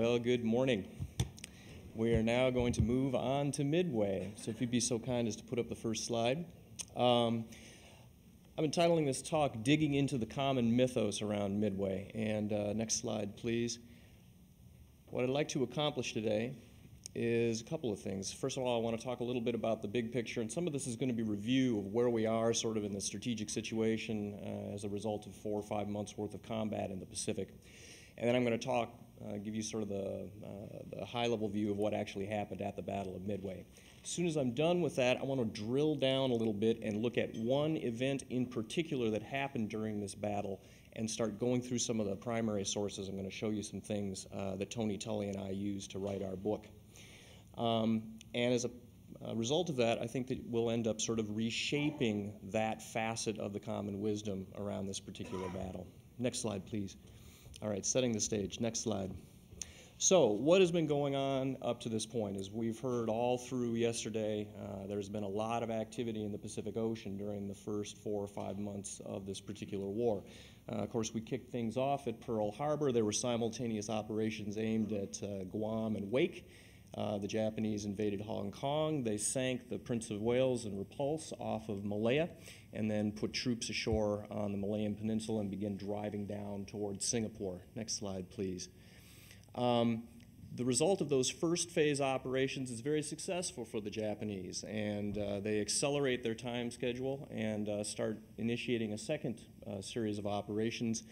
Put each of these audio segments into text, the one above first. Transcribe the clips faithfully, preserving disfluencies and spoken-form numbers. Well, good morning. We are now going to move on to Midway. So if you'd be so kind as to put up the first slide. Um, I'm entitling this talk, Digging into the Common Mythos Around Midway. And uh, next slide, please. What I'd like to accomplish today is a couple of things. First of all, I want to talk a little bit about the big picture, and some of this is going to be review of where we are sort of in the strategic situation uh, as a result of four or five months worth of combat in the Pacific. And then I'm going to talk, uh, give you sort of the, uh, the high-level view of what actually happened at the Battle of Midway. As soon as I'm done with that, I want to drill down a little bit and look at one event in particular that happened during this battle and start going through some of the primary sources. I'm going to show you some things uh, that Tony Tully and I used to write our book. Um, and as a uh, result of that, I think that we'll end up sort of reshaping that facet of the common wisdom around this particular battle. Next slide, please. All right, setting the stage. Next slide. So what has been going on up to this point? As we've heard all through yesterday, uh, there's been a lot of activity in the Pacific Ocean during the first four or five months of this particular war. Uh, of course, we kicked things off at Pearl Harbor. There were simultaneous operations aimed at uh, Guam and Wake. Uh, the Japanese invaded Hong Kong. They sank the Prince of Wales and Repulse off of Malaya and then put troops ashore on the Malayan Peninsula and began driving down towards Singapore. Next slide, please. Um, the result of those first phase operations is very successful for the Japanese, and uh, they accelerate their time schedule and uh, start initiating a second uh, series of operations,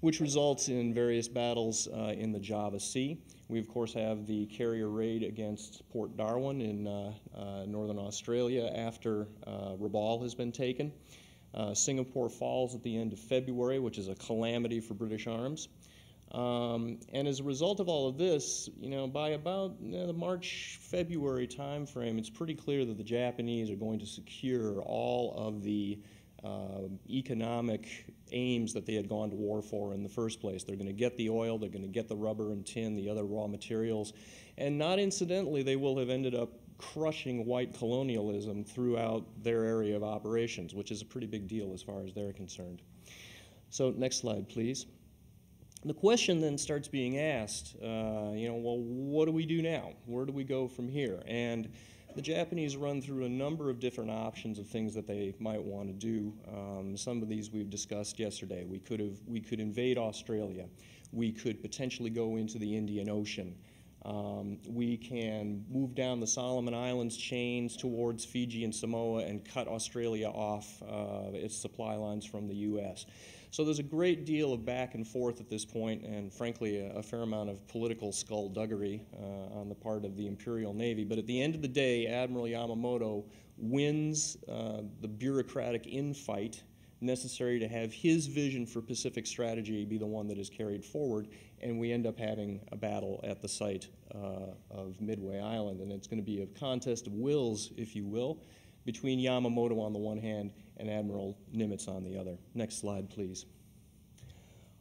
which results in various battles uh, in the Java Sea. We, of course, have the carrier raid against Port Darwin in uh, uh, northern Australia after uh, Rabaul has been taken. Uh, Singapore falls at the end of February, which is a calamity for British arms. Um, and as a result of all of this, you know, by about you know, the March-February time frame, it's pretty clear that the Japanese are going to secure all of the Uh, economic aims that they had gone to war for in the first place. They're going to get the oil, they're going to get the rubber and tin, the other raw materials, and not incidentally, they will have ended up crushing white colonialism throughout their area of operations, which is a pretty big deal as far as they're concerned. So next slide, please. The question then starts being asked, uh, you know, well, what do we do now? Where do we go from here? And the Japanese run through a number of different options of things that they might want to do. Um, some of these we've discussed yesterday. We could have, we could invade Australia. We could potentially go into the Indian Ocean. Um, we can move down the Solomon Islands chains towards Fiji and Samoa and cut Australia off uh, its supply lines from the U S. So there's a great deal of back and forth at this point, and frankly, a, a fair amount of political skullduggery uh, on the part of the Imperial Navy. But at the end of the day, Admiral Yamamoto wins uh, the bureaucratic infight necessary to have his vision for Pacific strategy be the one that is carried forward, and we end up having a battle at the site uh, of Midway Island. And it's going to be a contest of wills, if you will, between Yamamoto on the one hand and Admiral Nimitz on the other. Next slide, please.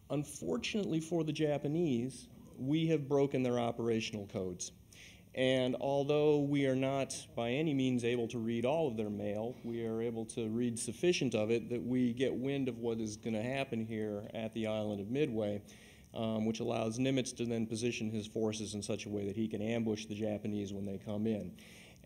Unfortunately for the Japanese, we have broken their operational codes. And although we are not by any means able to read all of their mail, we are able to read sufficient of it that we get wind of what is going to happen here at the island of Midway, um, which allows Nimitz to then position his forces in such a way that he can ambush the Japanese when they come in.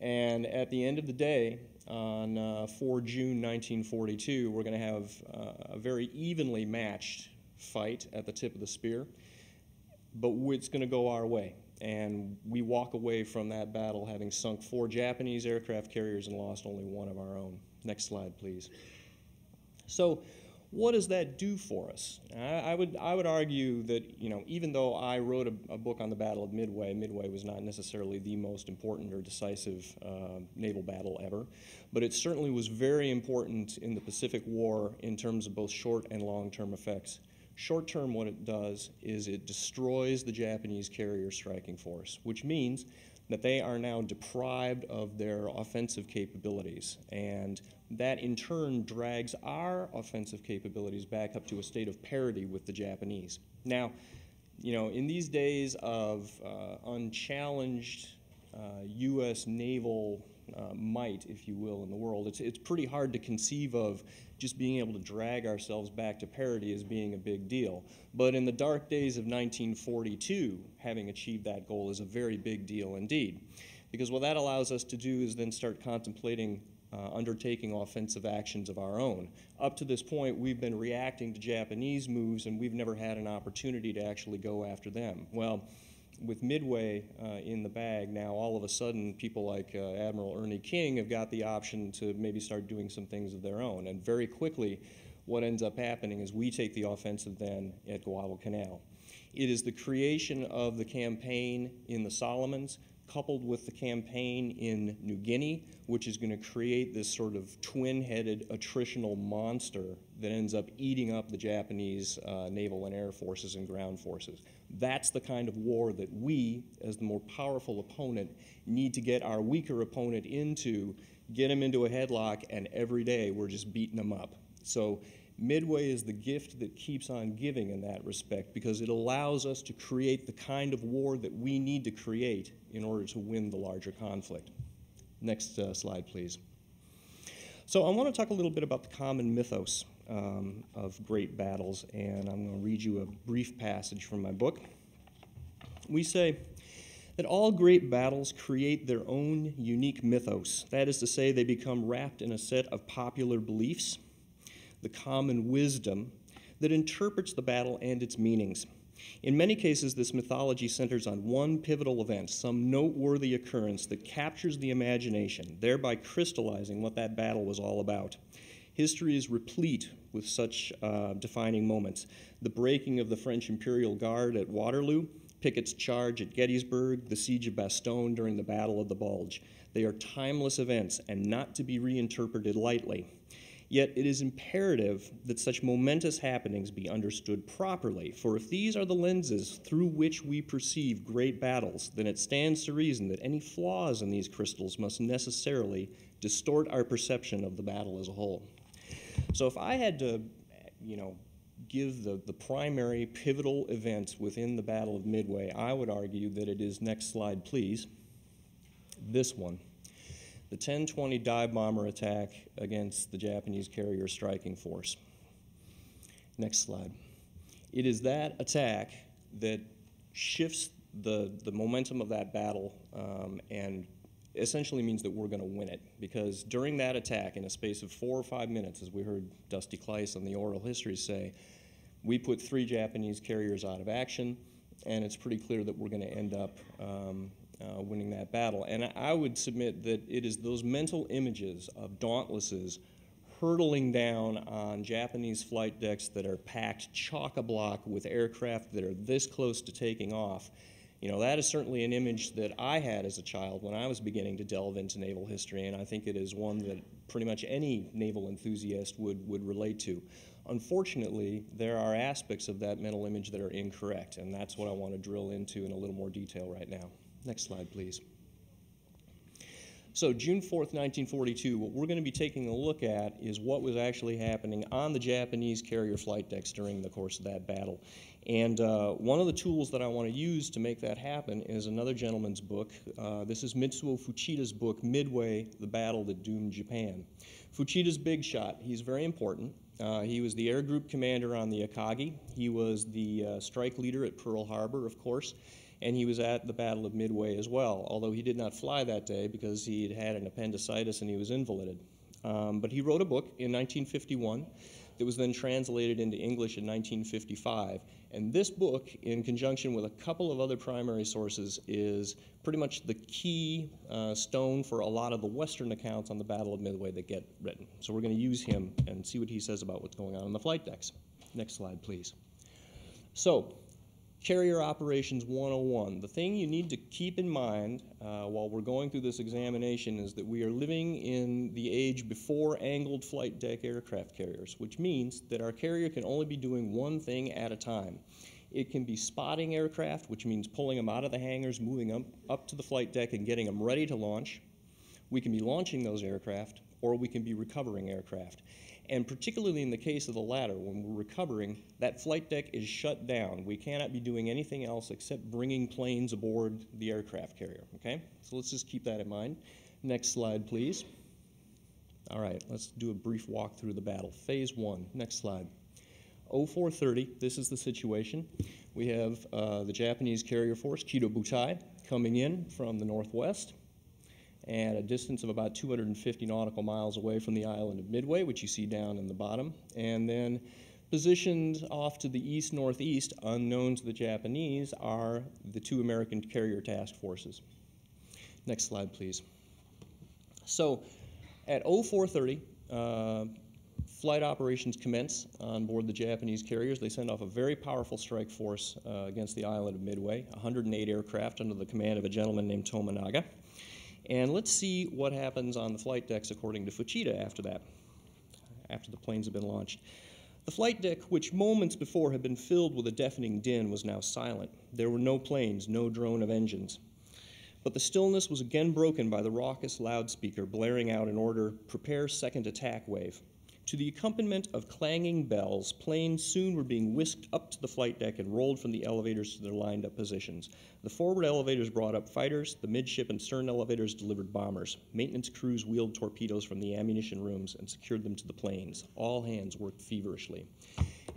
And at the end of the day, on uh, four June nineteen forty-two, we're going to have uh, a very evenly matched fight at the tip of the spear, but it's going to go our way. And we walk away from that battle having sunk four Japanese aircraft carriers and lost only one of our own. Next slide, please. So what does that do for us? I, I would I would argue that, you know, even though I wrote a, a book on the Battle of Midway, Midway was not necessarily the most important or decisive uh, naval battle ever, but it certainly was very important in the Pacific War in terms of both short and long-term effects. Short-term, what it does is it destroys the Japanese carrier striking force, which means that they are now deprived of their offensive capabilities. And that, in turn, drags our offensive capabilities back up to a state of parity with the Japanese. Now, you know, in these days of uh, unchallenged uh, U S naval uh, might, if you will, in the world. It's, it's pretty hard to conceive of just being able to drag ourselves back to parity as being a big deal. But in the dark days of nineteen forty-two, having achieved that goal is a very big deal indeed. Because what that allows us to do is then start contemplating Uh, undertaking offensive actions of our own. Up to this point, we've been reacting to Japanese moves, and we've never had an opportunity to actually go after them. Well, with Midway uh, in the bag now, all of a sudden, people like uh, Admiral Ernie King have got the option to maybe start doing some things of their own. And very quickly, what ends up happening is we take the offensive then at Guadalcanal. It is the creation of the campaign in the Solomons, coupled with the campaign in New Guinea, which is going to create this sort of twin-headed attritional monster that ends up eating up the Japanese uh, naval and air forces and ground forces. That's the kind of war that we, as the more powerful opponent, need to get our weaker opponent into, get him into a headlock, and every day we're just beating them up. So Midway is the gift that keeps on giving in that respect, because it allows us to create the kind of war that we need to create in order to win the larger conflict. Next uh, slide, please. So I want to talk a little bit about the common mythos um, of great battles, and I'm going to read you a brief passage from my book. We say that all great battles create their own unique mythos. That is to say, they become wrapped in a set of popular beliefs, the common wisdom that interprets the battle and its meanings. In many cases, this mythology centers on one pivotal event, some noteworthy occurrence that captures the imagination, thereby crystallizing what that battle was all about. History is replete with such uh, defining moments. The breaking of the French Imperial Guard at Waterloo, Pickett's charge at Gettysburg, the siege of Bastogne during the Battle of the Bulge. They are timeless events and not to be reinterpreted lightly. Yet it is imperative that such momentous happenings be understood properly, for if these are the lenses through which we perceive great battles, then it stands to reason that any flaws in these crystals must necessarily distort our perception of the battle as a whole. So if I had to, you know, give the, the primary pivotal events within the Battle of Midway, I would argue that it is, next slide please, this one. The ten twenty dive bomber attack against the Japanese carrier striking force. Next slide. It is that attack that shifts the, the momentum of that battle um, and essentially means that we're going to win it. Because during that attack, in a space of four or five minutes, as we heard Dusty Kleiss on the oral history say, we put three Japanese carriers out of action, and it's pretty clear that we're going to end up um, Uh, winning that battle. And I would submit that it is those mental images of Dauntlesses hurtling down on Japanese flight decks that are packed chock-a-block with aircraft that are this close to taking off. You know, that is certainly an image that I had as a child when I was beginning to delve into naval history, and I think it is one that pretty much any naval enthusiast would, would relate to. Unfortunately, there are aspects of that mental image that are incorrect, and that's what I want to drill into in a little more detail right now. Next slide, please. So June fourth, nineteen forty-two, what we're going to be taking a look at is what was actually happening on the Japanese carrier flight decks during the course of that battle. And uh, one of the tools that I want to use to make that happen is another gentleman's book. Uh, this is Mitsuo Fuchida's book, Midway, The Battle That Doomed Japan. Fuchida's big shot. He's very important. Uh, he was the air group commander on the Akagi. He was the uh, strike leader at Pearl Harbor, of course. And he was at the Battle of Midway as well, although he did not fly that day because he had had an appendicitis and he was invalided. Um, but he wrote a book in nineteen fifty-one that was then translated into English in nineteen fifty-five. And this book, in conjunction with a couple of other primary sources, is pretty much the key uh, stone for a lot of the Western accounts on the Battle of Midway that get written. So we're going to use him and see what he says about what's going on in the flight decks. Next slide, please. So, Carrier Operations one oh one. The thing you need to keep in mind uh, while we're going through this examination is that we are living in the age before angled flight deck aircraft carriers, which means that our carrier can only be doing one thing at a time. It can be spotting aircraft, which means pulling them out of the hangars, moving them up to the flight deck and getting them ready to launch. We can be launching those aircraft, or we can be recovering aircraft. And particularly in the case of the latter, when we're recovering, that flight deck is shut down. We cannot be doing anything else except bringing planes aboard the aircraft carrier, okay? So let's just keep that in mind. Next slide, please. All right, let's do a brief walk through the battle. Phase one, next slide. oh four thirty, this is the situation. We have uh, the Japanese carrier force, Kido Butai, coming in from the northwest and a distance of about two hundred fifty nautical miles away from the island of Midway, which you see down in the bottom, and then positioned off to the east-northeast, unknown to the Japanese, are the two American carrier task forces. Next slide, please. So at oh four thirty, uh, flight operations commence on board the Japanese carriers. They send off a very powerful strike force uh, against the island of Midway, one hundred eight aircraft under the command of a gentleman named Tomonaga. And let's see what happens on the flight decks according to Fuchida after that, after the planes have been launched. The flight deck, which moments before had been filled with a deafening din, was now silent. There were no planes, no drone of engines. But the stillness was again broken by the raucous loudspeaker blaring out an order, "Prepare second attack wave." To the accompaniment of clanging bells, planes soon were being whisked up to the flight deck and rolled from the elevators to their lined-up positions. The forward elevators brought up fighters, the midship and stern elevators delivered bombers. Maintenance crews wheeled torpedoes from the ammunition rooms and secured them to the planes. All hands worked feverishly.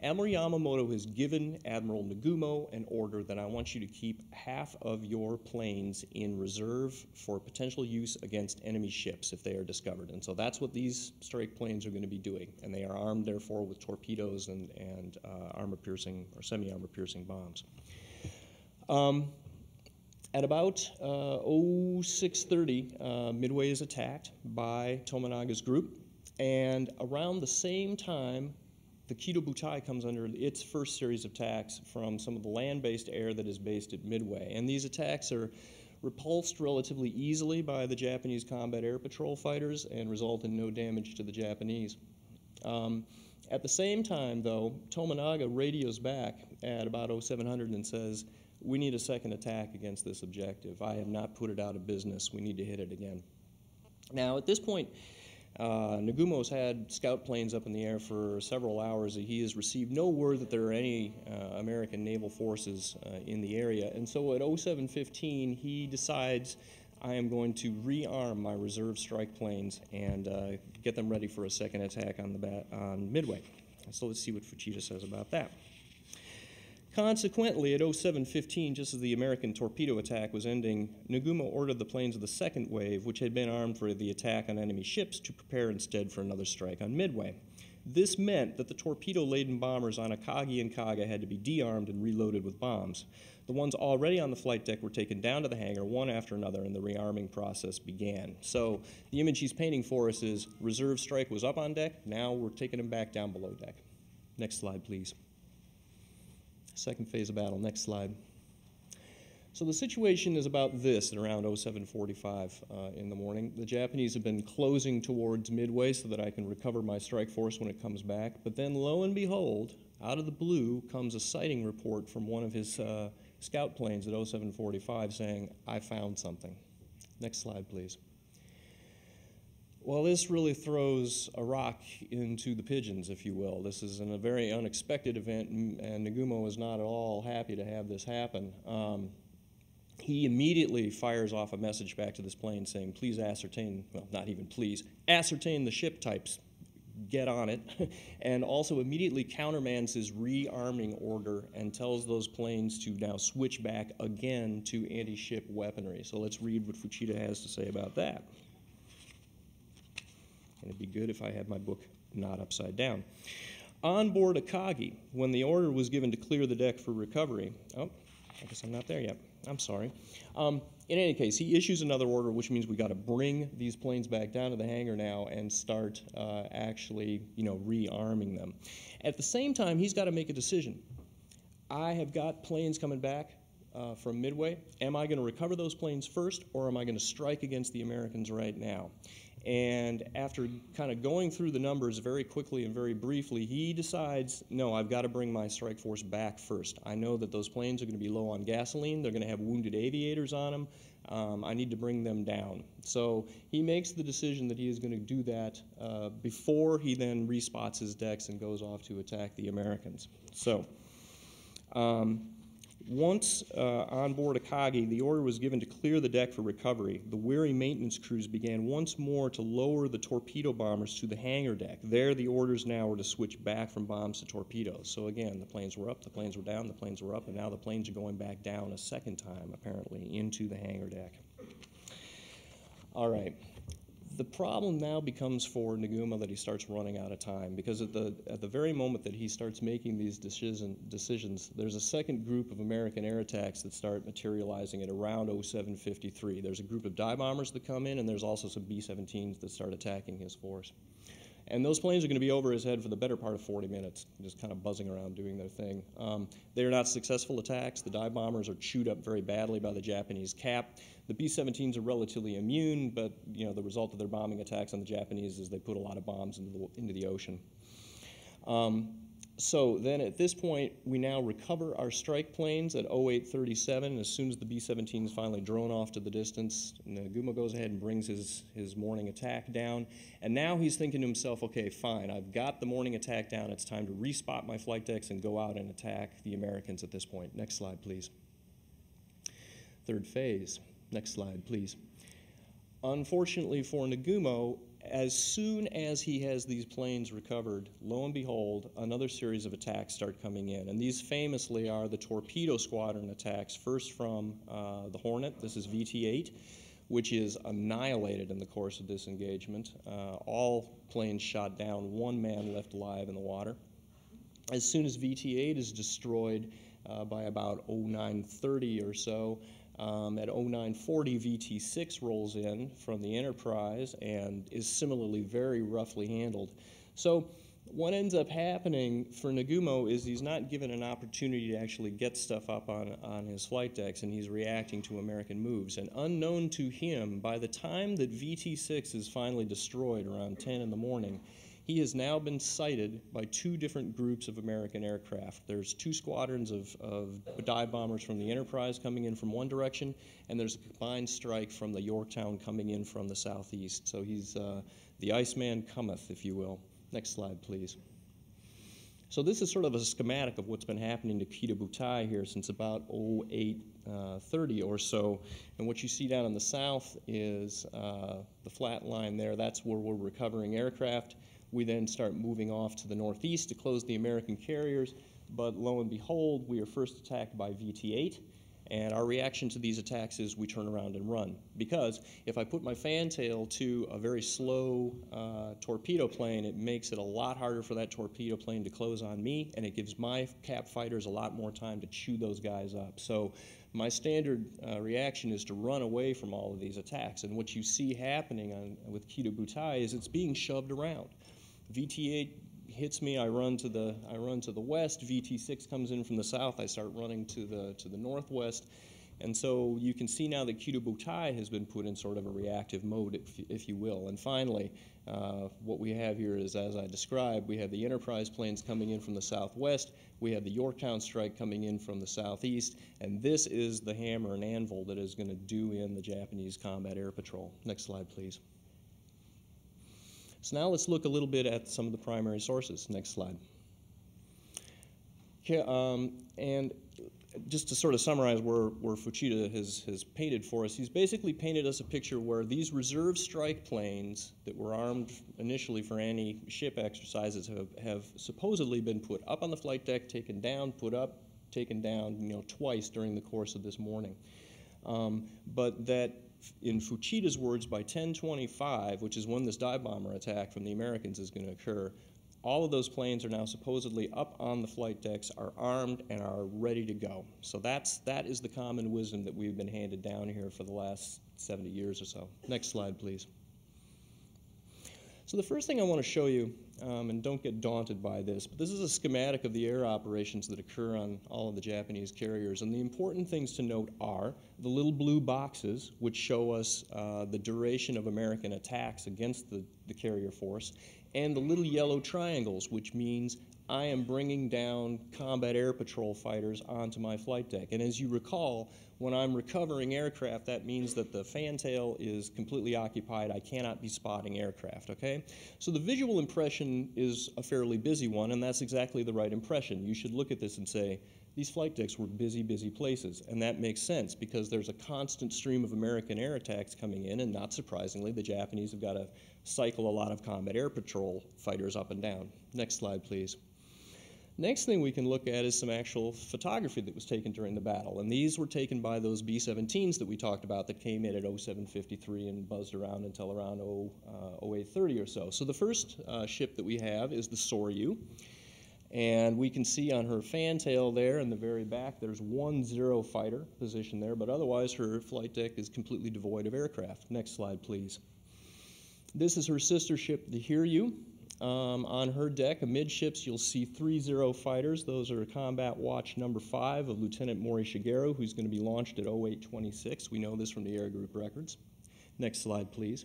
Admiral Yamamoto has given Admiral Nagumo an order that I want you to keep half of your planes in reserve for potential use against enemy ships if they are discovered. And so that's what these strike planes are going to be doing. And they are armed, therefore, with torpedoes and, and uh, armor-piercing or semi-armor-piercing bombs. Um, at about uh, oh six thirty, uh, Midway is attacked by Tomonaga's group. And around the same time, the Kido Butai comes under its first series of attacks from some of the land-based air that is based at Midway. And these attacks are repulsed relatively easily by the Japanese combat air patrol fighters and result in no damage to the Japanese. Um, at the same time, though, Tomonaga radios back at about oh seven hundred and says, "We need a second attack against this objective. I have not put it out of business. We need to hit it again." Now, at this point, Uh, Nagumo's had scout planes up in the air for several hours. He has received no word that there are any uh, American naval forces uh, in the area. And so at oh seven fifteen, he decides, I am going to rearm my reserve strike planes and uh, get them ready for a second attack on, the bat on Midway. So let's see what Fuchida says about that. Consequently, at oh seven fifteen, just as the American torpedo attack was ending, Nagumo ordered the planes of the second wave, which had been armed for the attack on enemy ships, to prepare instead for another strike on Midway. This meant that the torpedo-laden bombers on Akagi and Kaga had to be de-armed and reloaded with bombs. The ones already on the flight deck were taken down to the hangar one after another, and the rearming process began. So the image he's painting for us is reserve strike was up on deck, now we're taking them back down below deck. Next slide, please. Second phase of battle. Next slide. So the situation is about this at around oh seven forty-five uh, in the morning. The Japanese have been closing towards Midway so that I can recover my strike force when it comes back. But then, lo and behold, out of the blue comes a sighting report from one of his uh, scout planes at oh seven forty-five saying, I found something. Next slide, please. Well, this really throws a rock into the pigeons, if you will. This is an, a very unexpected event, and, and Nagumo is not at all happy to have this happen. Um, he immediately fires off a message back to this plane saying, please ascertain, well, not even please, ascertain the ship types, get on it, and also immediately countermands his rearming order and tells those planes to now switch back again to anti-ship weaponry. So let's read what Fuchida has to say about that. And it'd be good if I had my book not upside down. On board Akagi, when the order was given to clear the deck for recovery, oh, I guess I'm not there yet. I'm sorry. Um, in any case, he issues another order, which means we got to bring these planes back down to the hangar now and start uh, actually, you know, rearming them. At the same time, he's got to make a decision. I have got planes coming back uh, from Midway. Am I going to recover those planes first, or am I going to strike against the Americans right now? And after kind of going through the numbers very quickly and very briefly, he decides, no, I've got to bring my strike force back first. I know that those planes are going to be low on gasoline. They're going to have wounded aviators on them. Um, I need to bring them down. So he makes the decision that he is going to do that uh, before he then respots his decks and goes off to attack the Americans. So um, Once uh, on board Akagi, the order was given to clear the deck for recovery. The weary maintenance crews began once more to lower the torpedo bombers to the hangar deck. There, the orders now were to switch back from bombs to torpedoes. So again, the planes were up, the planes were down, the planes were up, and now the planes are going back down a second time, apparently, into the hangar deck. All right. The problem now becomes for Nagumo that he starts running out of time, because at the at the very moment that he starts making these decision, decisions, there's a second group of American air attacks that start materializing at around oh seven fifty-three. There's a group of dive bombers that come in, and there's also some B seventeens that start attacking his force. And those planes are going to be over his head for the better part of forty minutes, just kind of buzzing around doing their thing. Um, they are not successful attacks. The dive bombers are chewed up very badly by the Japanese cap. The B seventeens are relatively immune, but you know the result of their bombing attacks on the Japanese is they put a lot of bombs into the, into the ocean. Um, so then at this point, we now recover our strike planes at oh eight thirty-seven. As soon as the B seventeens finally drone off to the distance, Nagumo goes ahead and brings his, his morning attack down. And now he's thinking to himself, okay, fine, I've got the morning attack down. It's time to respot my flight decks and go out and attack the Americans at this point. Next slide, please. Third phase. Next slide, please. Unfortunately for Nagumo, as soon as he has these planes recovered, lo and behold, another series of attacks start coming in. And these famously are the torpedo squadron attacks, first from uh, the Hornet. This is V T eight, which is annihilated in the course of this engagement. Uh, all planes shot down, one man left alive in the water. As soon as V T eight is destroyed uh, by about oh nine thirty or so, Um, at oh nine forty, V T six rolls in from the Enterprise and is similarly very roughly handled. So what ends up happening for Nagumo is he's not given an opportunity to actually get stuff up on, on his flight decks, and he's reacting to American moves. And unknown to him, by the time that V T six is finally destroyed around ten in the morning, he has now been sighted by two different groups of American aircraft. There's two squadrons of, of dive bombers from the Enterprise coming in from one direction, and there's a combined strike from the Yorktown coming in from the southeast. So he's uh, the Iceman cometh, if you will. Next slide, please. So this is sort of a schematic of what's been happening to Kido Butai here since about oh eight thirty or so. And what you see down in the south is uh, the flat line there. That's where we're recovering aircraft. We then start moving off to the northeast to close the American carriers, but lo and behold, we are first attacked by V T eight, and our reaction to these attacks is we turn around and run. Because if I put my fantail to a very slow uh, torpedo plane, it makes it a lot harder for that torpedo plane to close on me, and it gives my cap fighters a lot more time to chew those guys up. So my standard uh, reaction is to run away from all of these attacks, and what you see happening on, with Kido Butai is it's being shoved around. V T eight hits me, I run to the I run to the west, V T six comes in from the south, I start running to the to the northwest. And so you can see now that Kido Butai has been put in sort of a reactive mode, if, if you will. And finally, uh, what we have here is, as I described, we have the Enterprise planes coming in from the southwest, we have the Yorktown strike coming in from the southeast, and this is the hammer and anvil that is going to do in the Japanese combat air patrol. Next slide, please. So now let's look a little bit at some of the primary sources. Next slide. Okay, um, and just to sort of summarize where, where Fuchida has, has painted for us, he's basically painted us a picture where these reserve strike planes that were armed initially for anti-ship exercises have, have supposedly been put up on the flight deck, taken down, put up, taken down, you know, twice during the course of this morning. Um, but that, in Fuchida's words, by ten twenty-five, which is when this dive bomber attack from the Americans is going to occur, all of those planes are now supposedly up on the flight decks, are armed, and are ready to go. So that's, that is the common wisdom that we've been handed down here for the last seventy years or so. Next slide, please. So the first thing I want to show you, um, and don't get daunted by this, but this is a schematic of the air operations that occur on all of the Japanese carriers. And the important things to note are the little blue boxes, which show us uh, the duration of American attacks against the, the carrier force, and the little yellow triangles, which means I am bringing down combat air patrol fighters onto my flight deck. And as you recall, when I'm recovering aircraft, that means that the fantail is completely occupied. I cannot be spotting aircraft, okay? So the visual impression is a fairly busy one, and that's exactly the right impression. You should look at this and say, these flight decks were busy, busy places. And that makes sense because there's a constant stream of American air attacks coming in, and not surprisingly, the Japanese have got to cycle a lot of combat air patrol fighters up and down. Next slide, please. Next thing we can look at is some actual photography that was taken during the battle, and these were taken by those B seventeens that we talked about that came in at oh seven fifty-three and buzzed around until around oh eight thirty or so. So the first uh, ship that we have is the Soryu, and we can see on her fantail there in the very back there's one zero fighter position there, but otherwise her flight deck is completely devoid of aircraft. Next slide, please. This is her sister ship, the Hiryu. Um, on her deck, amidships, you'll see three zero fighters. Those are combat watch number five of Lieutenant Mori Shigeru, who's going to be launched at oh eight twenty-six. We know this from the air group records. Next slide, please.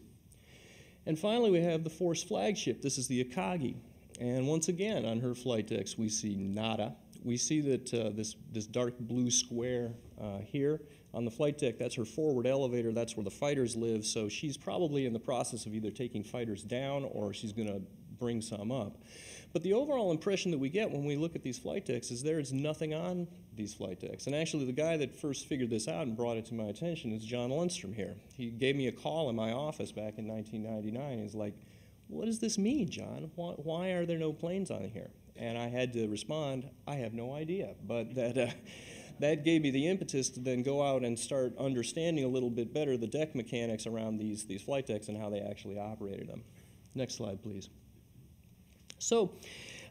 And finally, we have the force flagship. This is the Akagi. And once again, on her flight decks, we see nada. We see that uh, this, this dark blue square uh, here on the flight deck, that's her forward elevator. That's where the fighters live. So she's probably in the process of either taking fighters down or she's going to bring some up. But the overall impression that we get when we look at these flight decks is there is nothing on these flight decks. And actually, the guy that first figured this out and brought it to my attention is John Lundstrom here. He gave me a call in my office back in nineteen ninety-nine. He's like, what does this mean, John? Why, why are there no planes on here? And I had to respond, I have no idea. But that, uh, that gave me the impetus to then go out and start understanding a little bit better the deck mechanics around these, these flight decks and how they actually operated them. Next slide, please. So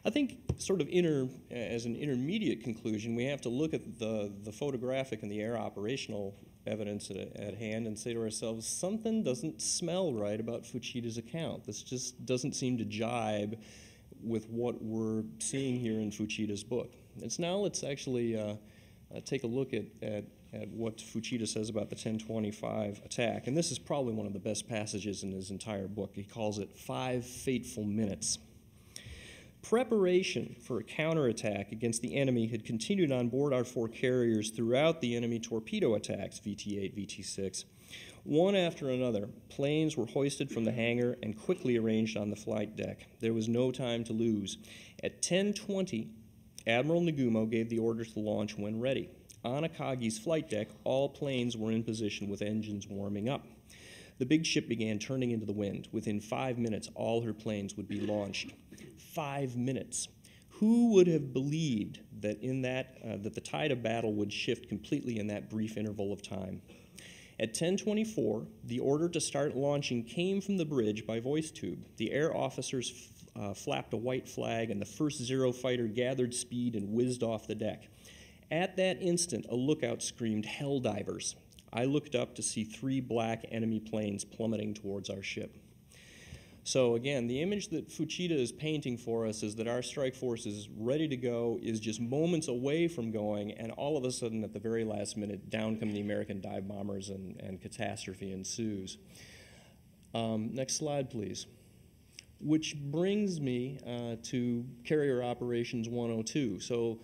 I think sort of inter, as an intermediate conclusion, we have to look at the, the photographic and the air operational evidence at, at hand and say to ourselves, something doesn't smell right about Fuchida's account. This just doesn't seem to jibe with what we're seeing here in Fuchida's book. And so now let's actually uh, uh, take a look at, at, at what Fuchida says about the ten twenty-five attack. And this is probably one of the best passages in his entire book. He calls it Five Fateful Minutes. Preparation for a counterattack against the enemy had continued on board our four carriers throughout the enemy torpedo attacks, V T eight, V T six. One after another, planes were hoisted from the hangar and quickly arranged on the flight deck. There was no time to lose. At ten twenty, Admiral Nagumo gave the order to launch when ready. On Akagi's flight deck, all planes were in position with engines warming up. The big ship began turning into the wind. Within five minutes, all her planes would be launched. Five minutes. Who would have believed that in that uh, that the tide of battle would shift completely in that brief interval of time? At ten twenty-four, the order to start launching came from the bridge by voice tube. The air officers uh, flapped a white flag, and the first zero fighter gathered speed and whizzed off the deck. At that instant, a lookout screamed, "Helldivers!" I looked up to see three black enemy planes plummeting towards our ship. So again, the image that Fuchida is painting for us is that our strike force is ready to go, is just moments away from going, and all of a sudden at the very last minute, down come the American dive bombers and, and catastrophe ensues. Um, next slide, please. Which brings me uh, to Carrier Operations one oh two. So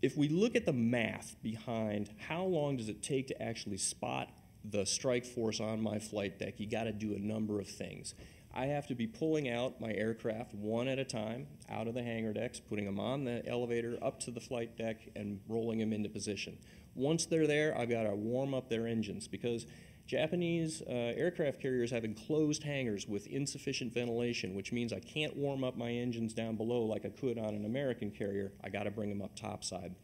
if we look at the math behind how long does it take to actually spot the strike force on my flight deck, you gotta do a number of things. I have to be pulling out my aircraft one at a time out of the hangar decks, putting them on the elevator up to the flight deck and rolling them into position. Once they're there, I've got to warm up their engines because Japanese uh, aircraft carriers have enclosed hangars with insufficient ventilation, which means I can't warm up my engines down below like I could on an American carrier. I got to bring them up topside.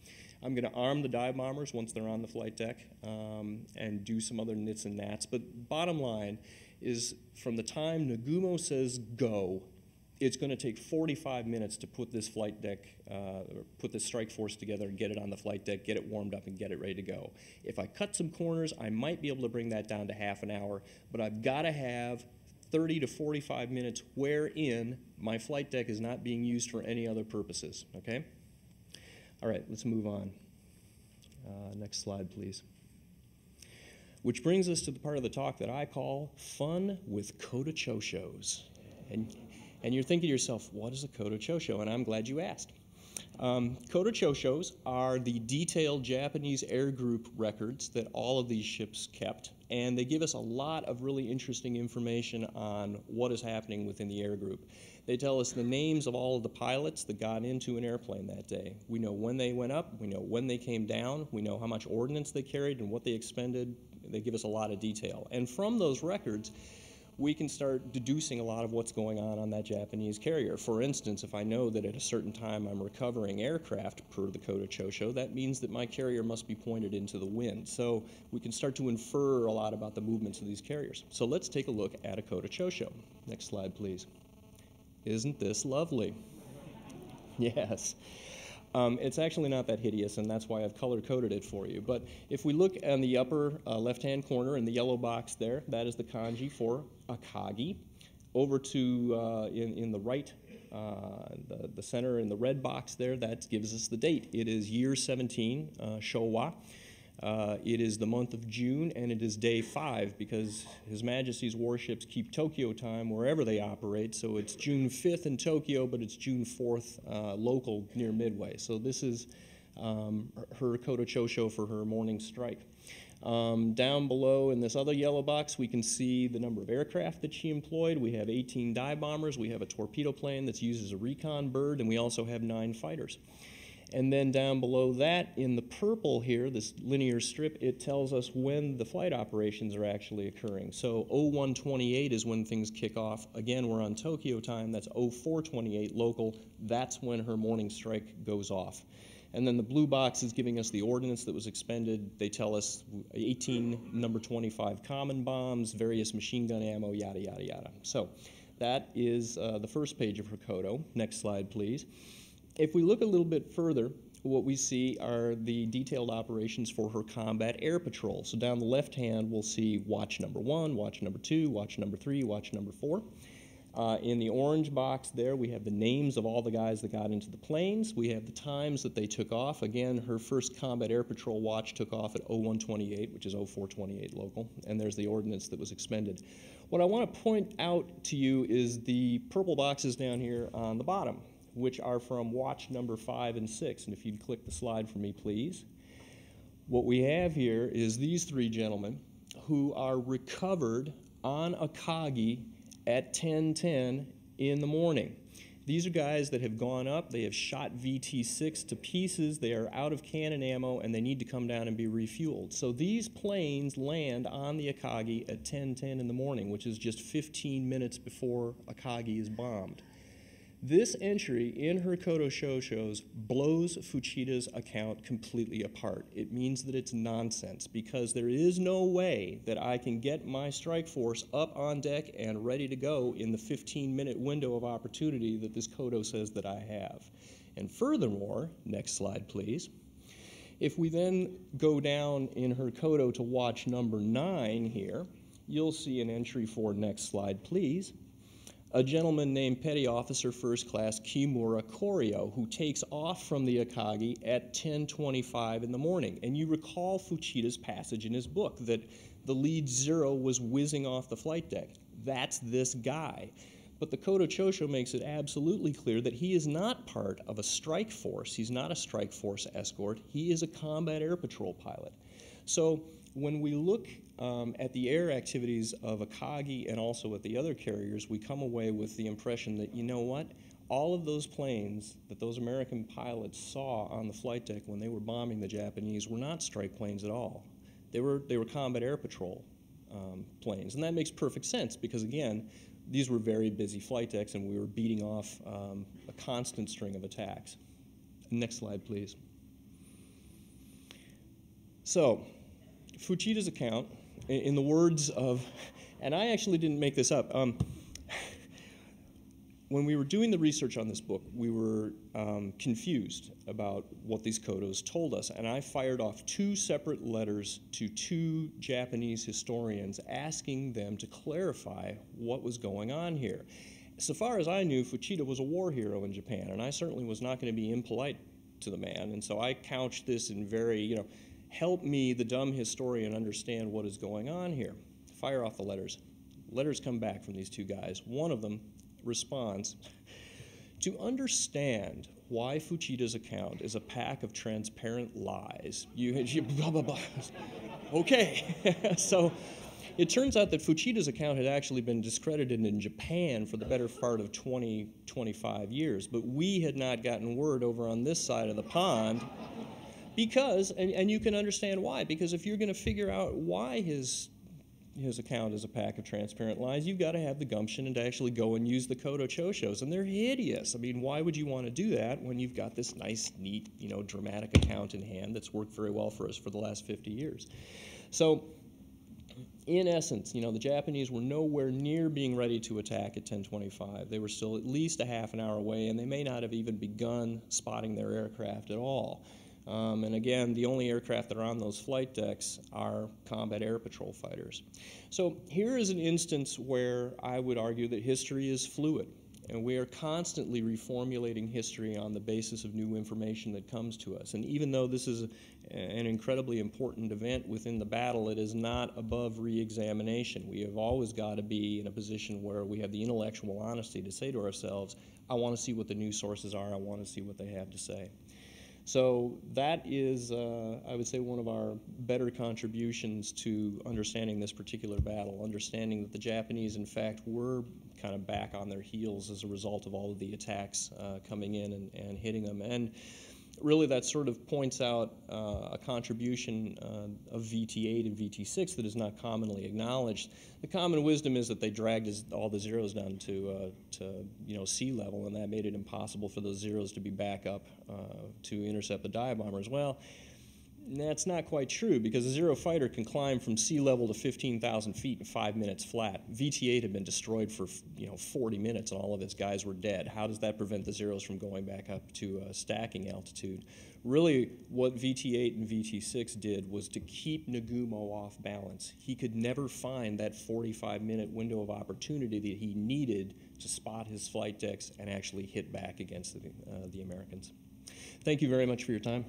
I'm going to arm the dive bombers once they're on the flight deck um, and do some other nits and nats. But bottom line is from the time Nagumo says go, it's going to take forty-five minutes to put this flight deck, uh, or put this strike force together and get it on the flight deck, get it warmed up and get it ready to go. If I cut some corners, I might be able to bring that down to half an hour, but I've got to have thirty to forty-five minutes wherein my flight deck is not being used for any other purposes, okay? All right, let's move on. Uh, next slide, please. Which brings us to the part of the talk that I call Fun with Kodochoshos. And, and you're thinking to yourself, what is a Kodochosho? And I'm glad you asked. Um, Kota Choshos are the detailed Japanese air group records that all of these ships kept, and they give us a lot of really interesting information on what is happening within the air group. They tell us the names of all of the pilots that got into an airplane that day. We know when they went up, we know when they came down, we know how much ordnance they carried and what they expended. They give us a lot of detail. And from those records, we can start deducing a lot of what's going on on that Japanese carrier. For instance, if I know that at a certain time I'm recovering aircraft per the Kota Chosho, that means that my carrier must be pointed into the wind. So we can start to infer a lot about the movements of these carriers. So let's take a look at a Kota Chosho. Next slide, please. Isn't this lovely? Yes. Um, it's actually not that hideous, and that's why I've color-coded it for you. But if we look on the upper uh, left-hand corner in the yellow box there, that is the kanji for Akagi. Over to uh, in, in the right, uh, the, the center in the red box there, that gives us the date. It is year seventeen, uh, Showa. Uh, it is the month of June, and it is day five, because His Majesty's warships keep Tokyo time wherever they operate, so it's June fifth in Tokyo, but it's June fourth uh, local near Midway. So this is um, her Kota Chosho for her morning strike. Um, down below in this other yellow box, we can see the number of aircraft that she employed. We have eighteen dive bombers, we have a torpedo plane that's used as a recon bird, and we also have nine fighters. And then down below that, in the purple here, this linear strip, it tells us when the flight operations are actually occurring. So oh one twenty-eight is when things kick off. Again, we're on Tokyo time. That's oh four twenty-eight local. That's when her morning strike goes off. And then the blue box is giving us the ordnance that was expended. They tell us eighteen number twenty-five common bombs, various machine gun ammo, yada, yada, yada. So that is uh, the first page of her Kodo. Next slide, please. If we look a little bit further, what we see are the detailed operations for her combat air patrol. So down the left hand, we'll see watch number one, watch number two, watch number three, watch number four. Uh, in the orange box there, we have the names of all the guys that got into the planes. We have the times that they took off. Again, her first combat air patrol watch took off at oh one twenty-eight, which is oh four twenty-eight local, and there's the ordnance that was expended. What I want to point out to you is the purple boxes down here on the bottom, which are from watch number five and six. And if you'd click the slide for me, please. What we have here is these three gentlemen who are recovered on Akagi at ten ten in the morning. These are guys that have gone up, they have shot V T six to pieces, they are out of cannon ammo, and they need to come down and be refueled. So these planes land on the Akagi at ten ten in the morning, which is just fifteen minutes before Akagi is bombed. This entry in her Kota Chosho's blows Fuchida's account completely apart. It means that it's nonsense, because there is no way that I can get my strike force up on deck and ready to go in the fifteen minute window of opportunity that this Kodo says that I have. And furthermore, next slide please, if we then go down in her Kodo to watch number nine here, you'll see an entry for, next slide please, a gentleman named Petty Officer First Class Kimura Koryo, who takes off from the Akagi at ten twenty-five in the morning. And you recall Fuchida's passage in his book that the lead zero was whizzing off the flight deck. That's this guy. But the Kota Chosho makes it absolutely clear that he is not part of a strike force. He's not a strike force escort. He is a combat air patrol pilot. So when we look um, at the air activities of Akagi and also at the other carriers, we come away with the impression that, you know what, all of those planes that those American pilots saw on the flight deck when they were bombing the Japanese were not strike planes at all. They were, they were combat air patrol um, planes. And that makes perfect sense because, again, these were very busy flight decks and we were beating off um, a constant string of attacks. Next slide, please. So Fuchida's account, in the words of, and I actually didn't make this up. Um, when we were doing the research on this book, we were um, confused about what these Kodos told us, and I fired off two separate letters to two Japanese historians asking them to clarify what was going on here. So far as I knew, Fuchida was a war hero in Japan, and I certainly was not going to be impolite to the man, and so I couched this in very, you know, help me, the dumb historian, understand what is going on here. Fire off the letters. Letters come back from these two guys. One of them responds, to understand why Fuchida's account is a pack of transparent lies. You, you blah, blah, blah. Okay. So it turns out that Fuchida's account had actually been discredited in Japan for the better part of twenty, twenty-five years, but we had not gotten word over on this side of the pond. Because, and, and you can understand why, because if you're going to figure out why his, his account is a pack of transparent lies, you've got to have the gumption and to actually go and use the Kodochoshos, and they're hideous. I mean, why would you want to do that when you've got this nice, neat, you know, dramatic account in hand that's worked very well for us for the last fifty years? So, in essence, you know, the Japanese were nowhere near being ready to attack at ten twenty-five. They were still at least a half an hour away, and they may not have even begun spotting their aircraft at all. Um, and again, the only aircraft that are on those flight decks are combat air patrol fighters. So here is an instance where I would argue that history is fluid, and we are constantly reformulating history on the basis of new information that comes to us. And even though this is an incredibly important event within the battle, it is not above re-examination. We have always got to be in a position where we have the intellectual honesty to say to ourselves, I want to see what the new sources are, I want to see what they have to say. So that is, uh, I would say, one of our better contributions to understanding this particular battle, understanding that the Japanese, in fact, were kind of back on their heels as a result of all of the attacks uh, coming in and, and hitting them. And really that sort of points out uh, a contribution uh, of V T eight and V T six that is not commonly acknowledged. The common wisdom is that they dragged all the zeros down to, uh, to you know, sea level, and that made it impossible for those zeros to be back up uh, to intercept the dive bombers. Well, that's not quite true, because a zero fighter can climb from sea level to fifteen thousand feet in five minutes flat. V T eight had been destroyed for you know forty minutes, and all of its guys were dead. How does that prevent the zeros from going back up to uh, stacking altitude? Really, what V T eight and V T six did was to keep Nagumo off balance. He could never find that forty-five minute window of opportunity that he needed to spot his flight decks and actually hit back against the, uh, the Americans. Thank you very much for your time.